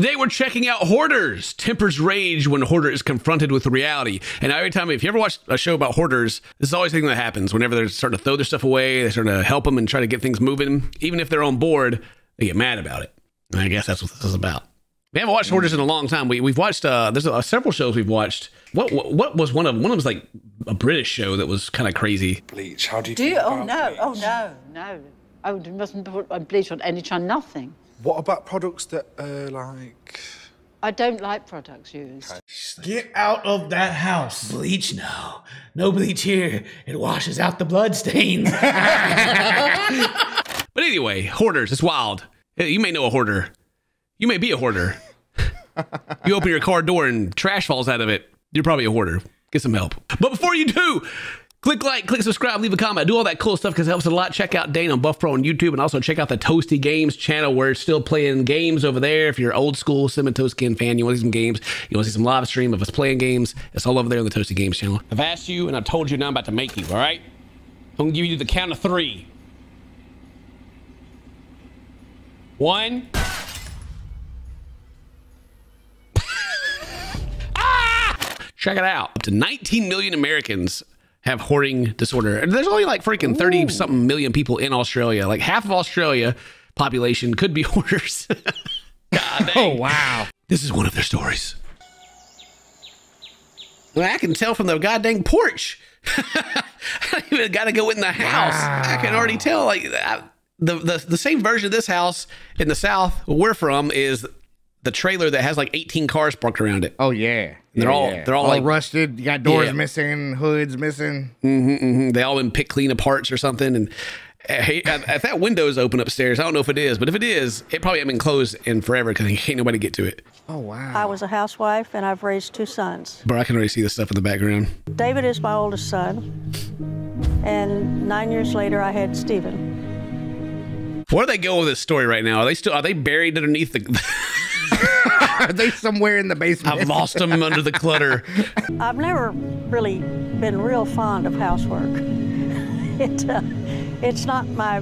Today we're checking out Hoarders, tempers rage when a hoarder is confronted with reality. And every time, if you ever watched a show about hoarders, this is always the thing that happens. Whenever they're starting to throw their stuff away, they're starting to help them and try to get things moving. Even if they're on board, they get mad about it. And I guess that's what this is about. We haven't watched Hoarders in a long time. We've watched, there's several shows we've watched. What was one of them? One of them was like a British show that was kind of crazy. Bleach, how do you do? Oh, no, bleach? Oh, no, no. I mustn't put bleach on any time, nothing. What about products that like... I don't like products used. Get out of that house. Bleach? No. No bleach here. It washes out the bloodstains. But anyway, hoarders, it's wild. You may know a hoarder. You may be a hoarder. You open your car door and trash falls out of it. You're probably a hoarder. Get some help. But before you do, click like, click subscribe, leave a comment. Do all that cool stuff because it helps a lot. Check out Dane on Buff Pro on YouTube, and also check out the Toasty Games channel. We're still playing games over there. If you're old school Cinnamon Toast Kin fan, you want to see some games, you want to see some live stream of us playing games, it's all over there on the Toasty Games channel. I've asked you and I've told you, now I'm about to make you, all right? I'm going to give you the count of 3. 1. Ah! Check it out. Up to 19 million Americans have hoarding disorder. And there's only like freaking 30-something million people in Australia. Like half of Australia population could be hoarders. God dang. Oh, wow. This is one of their stories. And I can tell from the goddamn porch. I don't even got to go in the house. Wow. I can already tell. Like the same version of this house in the South where we're from is the trailer that has like 18 cars parked around it. Oh, yeah. They're all like rusted. You got doors missing, hoods missing. They all been picked clean apart or something. And if that window's open upstairs, I don't know if it is, but if it is, it probably hasn't been closed in forever because can't nobody get to it. Oh, wow. I was a housewife and I've raised 2 sons. Bro, I can already see the stuff in the background. David is my oldest son. And 9 years later, I had Stephen. Where do they go with this story right now? Are they buried underneath the... Are they somewhere in the basement? I've lost them under the clutter. I've never really been real fond of housework. It's not my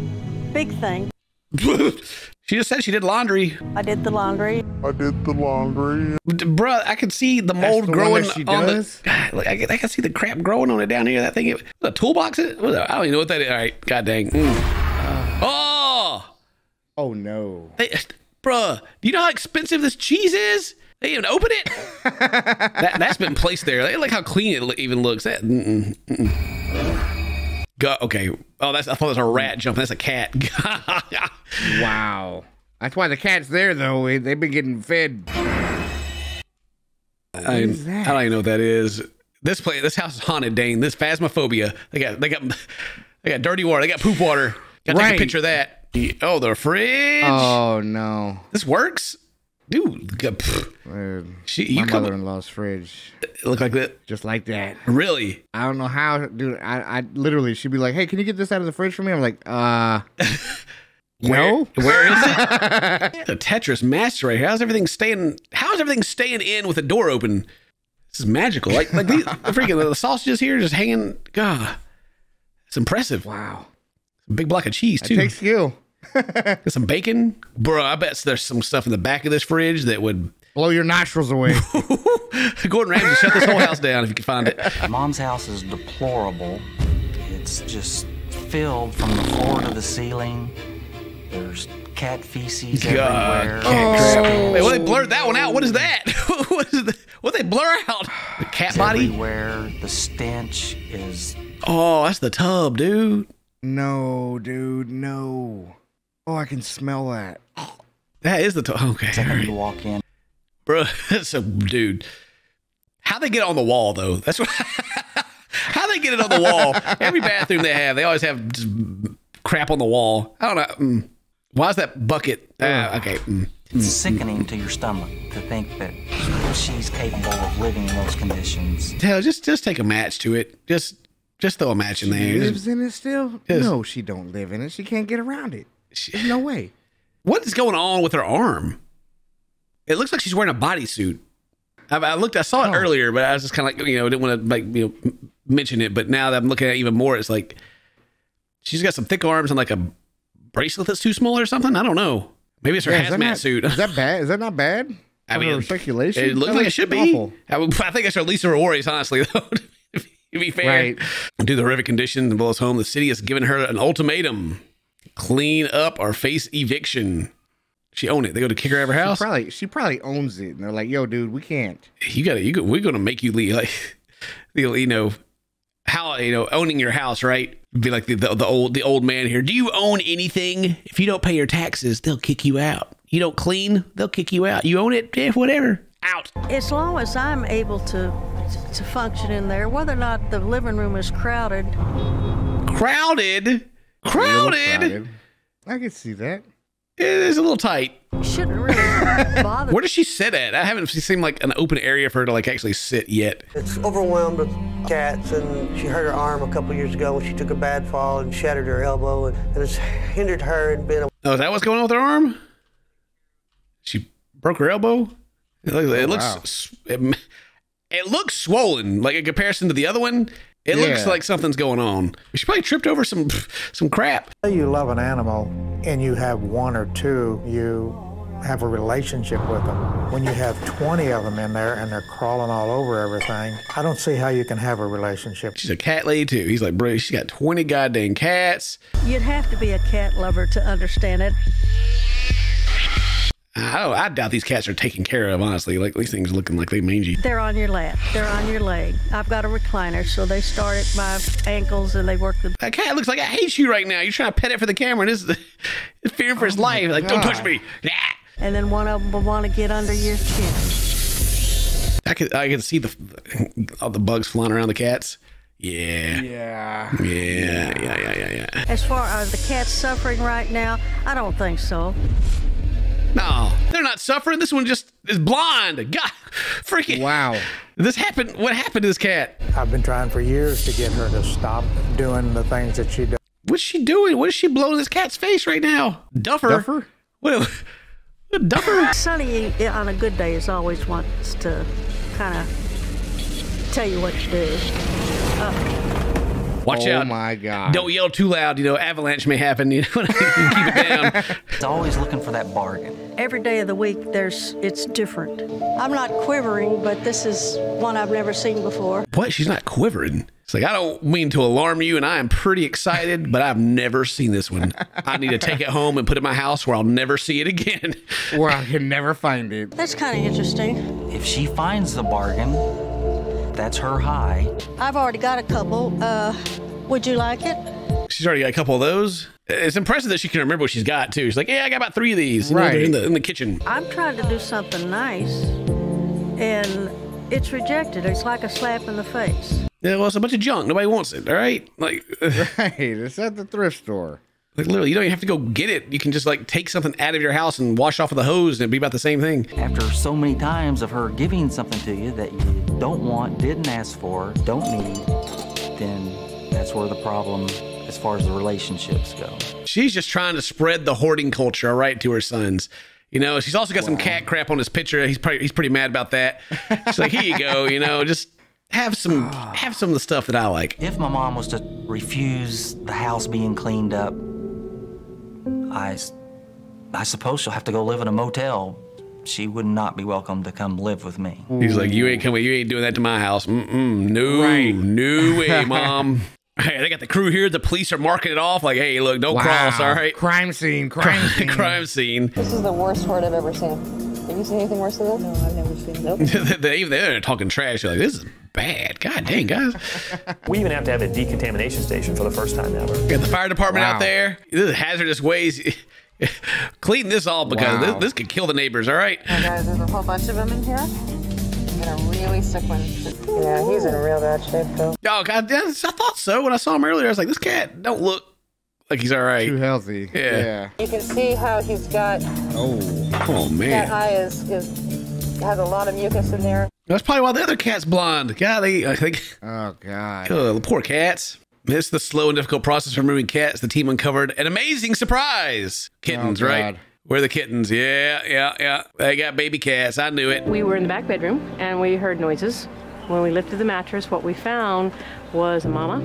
big thing. She just said she did laundry. I did the laundry. I did the laundry. Bruh, I can see the mold growing on the... God, look, I can see the crap growing on it down here. That thing, a toolbox? I don't even know what that is. All right, god dang. Oh! Oh, no. Bruh, do you know how expensive this cheese is? They even open it? That's been placed there. They like how clean it even looks. That, okay. Oh, I thought that was a rat jumping. That's a cat. Wow. That's why the cat's there, though. They've been getting fed. I don't even know what that is. This house is haunted, Dane. This phasmophobia. They got dirty water. They got poop water. Gotta take a picture of that. Oh, the fridge. Oh, no. This works? Dude, my mother-in-law's fridge. Look like that? Just like that. Really? I don't know how. Dude, I literally, she'd be like, hey, can you get this out of the fridge for me? I'm like, no. Where is it? The Tetris master right here. How's everything staying in with the door open? This is magical. Like the sausages here just hanging. God, it's impressive. Wow. Big block of cheese, too. It takes skill. Got some bacon. Bro, I bet there's some stuff in the back of this fridge that would... blow your nostrils away. Gordon Ramsay, shut this whole house down if you can find it. Mom's house is deplorable. It's just filled from the floor to the ceiling. There's cat feces everywhere. Oh. Hey, well, they blurred that one out. What is that? What did they blur out? The cat body? Everywhere. The stench is... Oh, that's the tub, dude. No, dude, no. Oh, I can smell that. That is the okay. Second you walk in, bro. So, dude, how they get it on the wall though? That's what. How they get it on the wall? Every bathroom they always have just crap on the wall. I don't know. Why is that bucket? Okay. It's sickening to your stomach to think that she's capable of living in those conditions. Hell, just take a match to it. Just throw a match in there. She lives in it still? Yes. No, she don't live in it. She can't get around it. No way. What is going on with her arm? It looks like she's wearing a bodysuit. I saw it earlier, but I was just kind of like, didn't want to mention it. But now that I'm looking at it even more, it's like she's got some thick arms and like a bracelet that's too small or something. I don't know. Maybe it's her hazmat suit. Is that bad? Is that not bad? I mean, speculation. It looks like it should awful. Be. I think that's our least of our worries, honestly, though. To be fair, right. Due to the horrific condition of Bella's home, the city has given her an ultimatum: clean up or face eviction. She owned it. They go to kick her out of her house. She probably owns it, and they're like, "Yo, dude, we can't. We're gonna make you leave." Like, you know how owning your house, right? Be like the old man here. Do you own anything? If you don't pay your taxes, they'll kick you out. You don't clean, they'll kick you out. You own it, yeah, whatever. Out. As long as I'm able to function in there, whether or not the living room is crowded. Crowded. I can see that. It is a little tight. Shouldn't really bother. Where does she sit at? I haven't seen like an open area for her to like actually sit yet. It's overwhelmed with cats, and she hurt her arm a couple years ago when she took a bad fall and shattered her elbow, and it's hindered her and been. Oh, is that what's going on with her arm? She broke her elbow. It looks swollen. Like in comparison to the other one, it looks like something's going on. She probably tripped over some crap. You love an animal and you have one or two, you have a relationship with them. When you have 20 of them in there and they're crawling all over everything, I don't see how you can have a relationship. She's a cat lady too. He's like, bro, she's got 20 goddamn cats. You'd have to be a cat lover to understand it. I doubt these cats are taken care of, honestly. Like, these things are looking like they mangy. They're on your lap. They're on your leg. I've got a recliner, so they start at my ankles and they work the... That cat looks like I hate you right now. You're trying to pet it for the camera, and it's fearing for its life. Like, don't touch me. And then one of them will want to get under your chin. I can see all the bugs flying around the cats. Yeah. As far as the cats suffering right now, I don't think so. No, they're not suffering. This one just is blind. God, freaking. Wow. This happened. What happened to this cat? I've been trying for years to get her to stop doing the things that she does. What's she doing? What is she blowing this cat's face right now? Duffer? What? Duffer? Sonny on a good day is always wants to kind of tell you what to do. Watch out. Oh my God. Don't yell too loud. Avalanche may happen. Keep it down. It's always looking for that bargain. Every day of the week, it's different. I'm not quivering, but this is one I've never seen before. What? She's not quivering. It's like, I don't mean to alarm you, and I am pretty excited, but I've never seen this one. I need to take it home and put it in my house where I'll never see it again. Where I can never find it. That's kind of interesting. If she finds the bargain, that's her high. I've already got a couple. Would you like it? She's already got a couple of those. It's impressive that she can remember what she's got, too. She's like, yeah, I got about 3 of these. Right. In the kitchen. I'm trying to do something nice, and it's rejected. It's like a slap in the face. Yeah, well, it's a bunch of junk. Nobody wants it, all right? Like, right, it's at the thrift store. Like, literally, you don't even have to go get it. You can just, like, take something out of your house and wash off with a hose, and it'd be about the same thing. After so many times of her giving something to you that you don't want, didn't ask for, don't need, then that's where the problem, as far as the relationships go. She's just trying to spread the hoarding culture, all right, to her sons. She's also got some cat crap on his picture. He's pretty mad about that. She's like, here you go, just... Have some of the stuff that I like. If my mom was to refuse the house being cleaned up, I suppose she'll have to go live in a motel. She would not be welcome to come live with me. He's like, you ain't doing that to my house. No, right. No way, Mom. Hey, they got the crew here. The police are marking it off. Like, hey, look, don't cross, all right? Crime scene. Crime scene. This is the worst word I've ever seen. Have you seen anything worse than this? No, I've never seen that. They're talking trash. They're like, this is bad. God dang, guys. We even have to have a decontamination station for the first time ever. Got the fire department out there. This is hazardous ways. Clean this all because this could kill the neighbors, all right? Oh, guys, there's a whole bunch of them in here. I'm going to really sick one. Yeah, he's in a real bad shape, though. Oh, God, I thought so. When I saw him earlier, I was like, this cat don't look like he's all right. Too healthy. Yeah. You can see how he's got... Oh man. That eye has a lot of mucus in there. That's probably why the other cat's blonde. God, I think... Oh, God. Oh, poor cats. It's the slow and difficult process of removing cats. The team uncovered an amazing surprise. Kittens, right? Where are the kittens? Yeah. They got baby cats. I knew it. We were in the back bedroom, and we heard noises. When we lifted the mattress, what we found was a mama...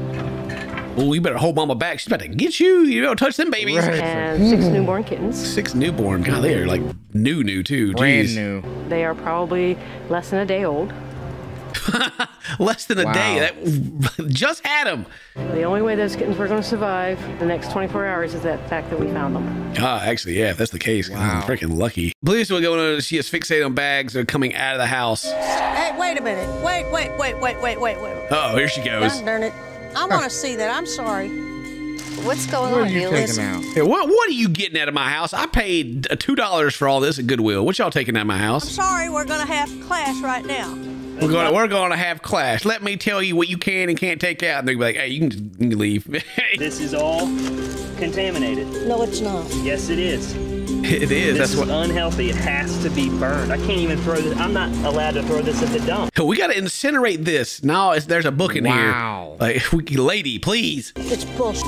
Ooh, you better hold mama back. She's about to get you. You don't touch them babies. Right. And 6 newborn kittens. 6 newborn. God, they are like new too. Brand new. They are probably less than a day old. Less than a day. That just had them. The only way those kittens were going to survive the next 24 hours is that fact that we found them. Actually, yeah, if that's the case, I'm freaking lucky. Police were going on. She is fixated on bags that are coming out of the house. Hey, wait a minute. Wait. Oh, here she goes. God darn it. I want to see that. I'm sorry. What's going on, Elias? Hey, what are you getting out of my house? I paid $2 for all this at Goodwill. What y'all taking out of my house? I'm sorry, we're going to have class right now. We're gonna have clash. Let me tell you what you can and can't take out. And they'll be like, hey, you can leave. This is all contaminated. No, it's not. Yes, it is. It is. This is unhealthy. It has to be burned. I can't even throw this. I'm not allowed to throw this at the dump. We gotta incinerate this. No, there's a book in here. Wow. Like, lady, please. It's bullshit.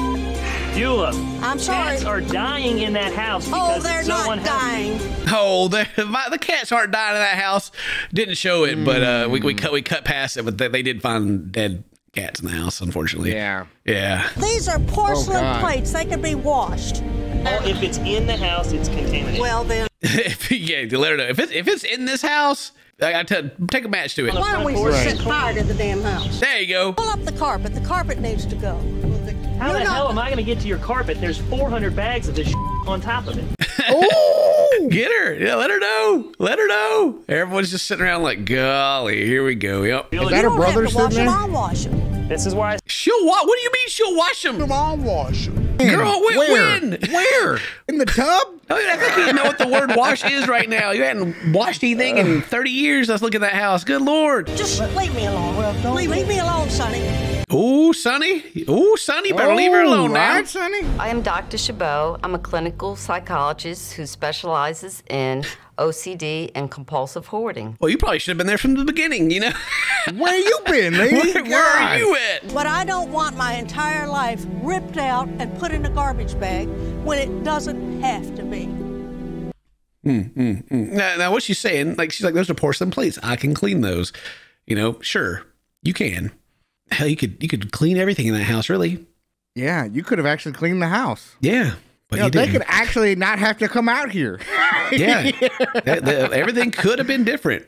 Eula, I'm sorry. Cats are dying in that house. Because they're not dying. Oh, the cats aren't dying in that house. Didn't show it, but we cut past it. But they did find dead cats in the house, unfortunately. Yeah. Yeah. These are porcelain plates. They could be washed. Well, if it's in the house, it's contaminated. Well, then. Let her know. If it's in this house, I take a match to it. Why don't we set fire to the damn house? There you go. Pull up the carpet. The carpet needs to go. How the hell am I going to get to your carpet? There's 400 bags of this on top of it. Oh, get her. Yeah, let her know. Let her know. Everyone's just sitting around like, golly, here we go. Yep. Is that her brother sitting there? This is why she'll wash. What do you mean she'll wash them? I'll wash them. Girl, where? In the tub? I think you know what the word wash is right now. You hadn't washed anything in 30 years. Let's look at that house. Good Lord. Just leave me alone. Well, don't leave me alone, Sonny. Oh, Sonny. Oh, Sonny, better leave her alone now. Sonny. I am Dr. Chabot. I'm a clinical psychologist who specializes in OCD and compulsive hoarding. Well, you probably should have been there from the beginning, you know? Where you been, lady? Where are you at? But I don't want my entire life ripped out and put in a garbage bag when it doesn't have to be. Now, what she's saying, like, she's like, those are porcelain plates. I can clean those. You know, sure, you can. Hell, you could clean everything in that house, really. Yeah, you could have actually cleaned the house. Yeah. But you know, they could actually not have to come out here. Yeah. Everything could have been different,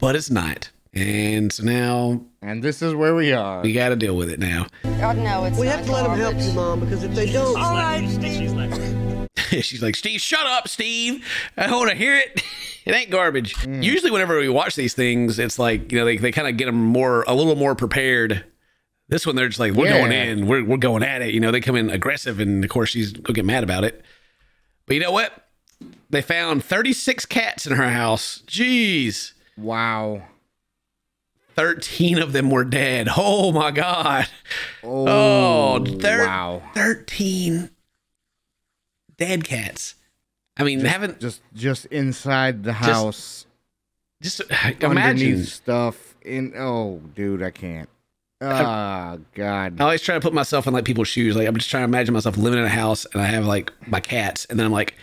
but it's not. And so now... And this is where we are. We got to deal with it now. Oh, no, it's not. We have to let them help you, Mom, because if they don't... All right, Steve. She's like, Steve, shut up, Steve. I don't want to hear it. It ain't garbage. Usually whenever we watch these things, it's like, you know, they kind of get them a little more prepared. This one, they're just like, we're going in. We're going at it. You know, they come in aggressive, and, of course, she's going to get mad about it. But you know what? They found 36 cats in her house. Jeez. Wow. 13 of them were dead. Oh, my God. Oh, wow. 13 dead cats. I mean, haven't... Just inside the house. Just imagine. Stuff in... Oh, dude, I can't. Oh, God. I always try to put myself in, like, people's shoes. Like, I'm just trying to imagine myself living in a house, and I have, like, my cats. And then I'm like,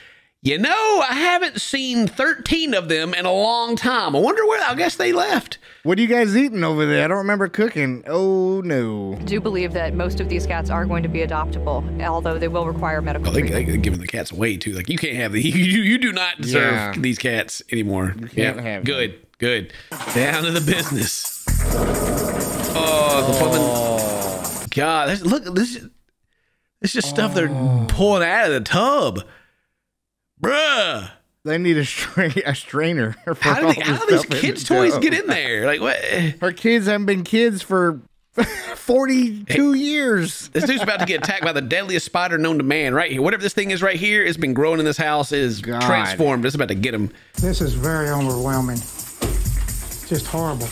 you know, I haven't seen 13 of them in a long time. I wonder where, I guess they left. What are you guys eating over there? I don't remember cooking. Oh, no. I do believe that most of these cats are going to be adoptable, although they will require medical treatment. They're giving the cats away, too. Like, you can't have these. You do not deserve these cats anymore. You can't have them. Good. Down to the business. Oh, the fucking God! Look, this just stuff they're pulling out of the tub, bruh. They need a strainer. For how do these kids' toys get in there? Like what? Her kids haven't been kids for 42 years. This dude's about to get attacked by the deadliest spider known to man. Right here, whatever this thing is right here, it's been growing in this house. It is transformed. It's about to get him. This is very overwhelming. Just horrible.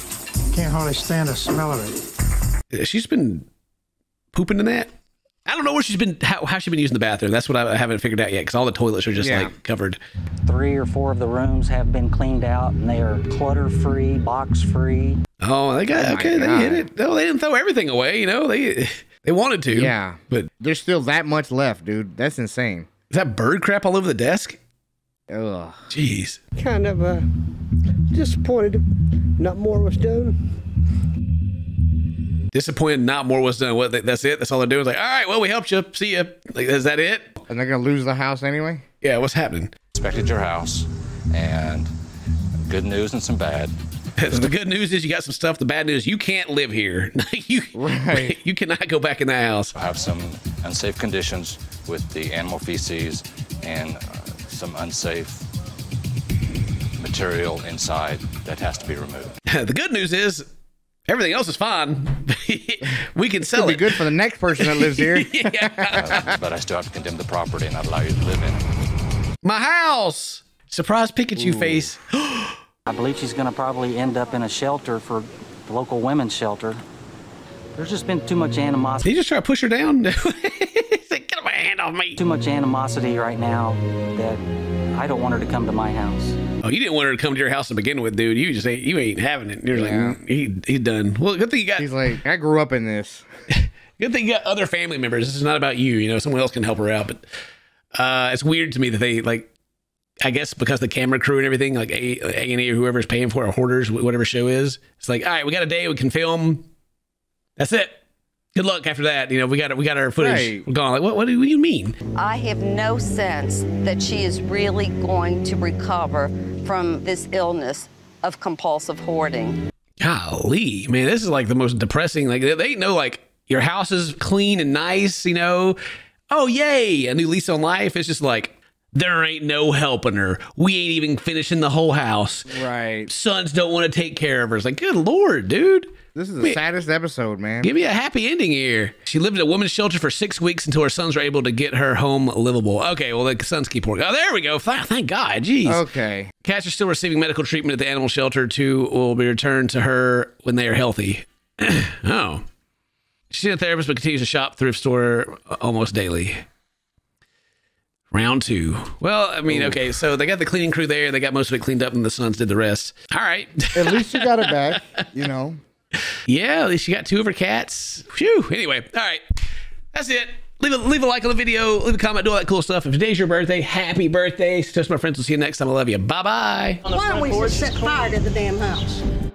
Can't hardly stand the smell of it. She's been pooping in that. I don't know where she's been, how she's been using the bathroom. That's what I haven't figured out yet, because all the toilets are just like covered. 3 or 4 of the rooms have been cleaned out, and they are clutter-free, box-free. Oh, they got they hit it. No, they didn't throw everything away. You know, they wanted to. Yeah, but there's still that much left, dude. That's insane. Is that bird crap all over the desk? Ugh. Jeez. Kind of disappointed. Not more was done. Disappointed not more was done. What, that's it? That's all they're doing? It's like, all right, well, we helped you. See ya. Like, is that it? And they're going to lose the house anyway? Yeah, what's happening? Inspected your house, and good news and some bad. The good news is you got some stuff. The bad news, you can't live here. You cannot go back in the house. I have some unsafe conditions with the animal feces and some unsafe material inside that has to be removed. The good news is everything else is fine. We can sell it. It'll be good for the next person that lives here. But I still have to condemn the property and not allow you to live in it. My house! Surprise Pikachu face. I believe she's going to probably end up in a shelter for the local women's shelter. There's just been too much animosity. Did he just try to push her down? He's like, get my hand off me. Too much animosity right now that I don't want her to come to my house. Oh, you didn't want her to come to your house to begin with, dude. You just ain't, you ain't having it. You're like, he's done. Well, good thing you got. He's like, I grew up in this. Good thing you got other family members. This is not about you. You know, someone else can help her out. But it's weird to me that they like. I guess because the camera crew and everything, like A&E or whoever's paying for it, or Hoarders, whatever show is, it's like, all right, we got a day we can film. That's it. Good luck after that. You know, we got our footage gone. Like, what do you mean? I have no sense that she is really going to recover from this illness of compulsive hoarding. Golly, man, this is like the most depressing. Like, they ain't no, like, your house is clean and nice, you know. Oh, yay, a new lease on life. It's just like, there ain't no helping her. We ain't even finishing the whole house. Right. Sons don't want to take care of her. It's like, good Lord, dude. This is the saddest episode, man. Give me a happy ending here. She lived in a woman's shelter for 6 weeks until her sons were able to get her home livable. Okay, well, the sons keep working. Oh, there we go. Thank God. Jeez. Okay. Cats are still receiving medical treatment at the animal shelter. 2 will be returned to her when they are healthy. Oh. She's a therapist but continues to shop thrift store almost daily. Round 2. Well, I mean, okay, so they got the cleaning crew there. They got most of it cleaned up, and the sons did the rest. All right. At least you got it back, you know. Yeah, at least you got 2 of her cats. Phew. Anyway, all right. That's it. Leave a like on the video. Leave a comment. Do all that cool stuff. If today's your birthday, happy birthday. Toast my friends. We'll see you next time. I love you. Bye-bye. Why don't we just set fire to the damn house?